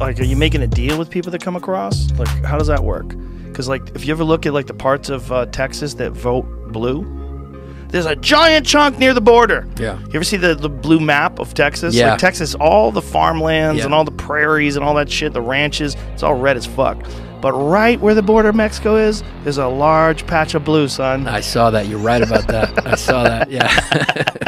like, are you making a deal with people that come across? Like, how does that work? Because, like, if you ever look at, like, the parts of Texas that vote blue, there's a giant chunk near the border. Yeah. You ever see the blue map of Texas? Yeah. Like, Texas, all the farmlands and all the prairies and all that shit, the ranches, it's all red as fuck. But right where the border of Mexico is, there's a large patch of blue, son. I saw that. You're right about that. I saw that. Yeah.